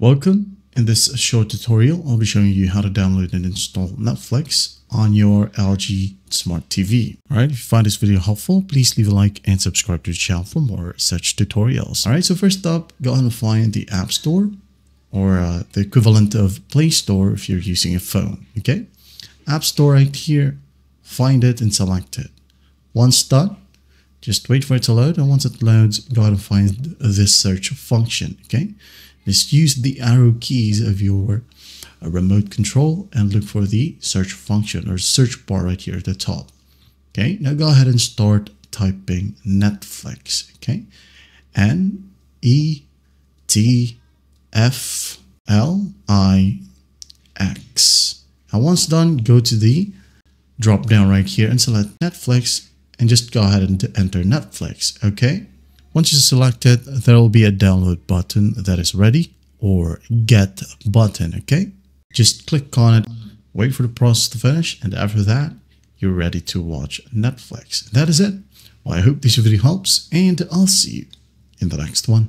Welcome. In this short tutorial, I'll be showing you how to download and install Netflix on your LG Smart TV. Alright, if you find this video helpful, please leave a like and subscribe to the channel for more such tutorials. Alright, so first up, go ahead and find the App Store or the equivalent of Play Store if you're using a phone. Okay, App Store right here, find it and select it. Once done, just wait for it to load, and once it loads, go ahead and find this search function. Okay. Just use the arrow keys of your remote control and look for the search function or search bar right here at the top. Okay, now go ahead and start typing Netflix. Okay, Netflix. And once done, go to the drop down right here and select Netflix and just go ahead and enter Netflix. Okay. Once you select it, there will be a download button that is ready or get button, okay? Just click on it, wait for the process to finish, and after that, you're ready to watch Netflix. That is it. Well, I hope this video helps, and I'll see you in the next one.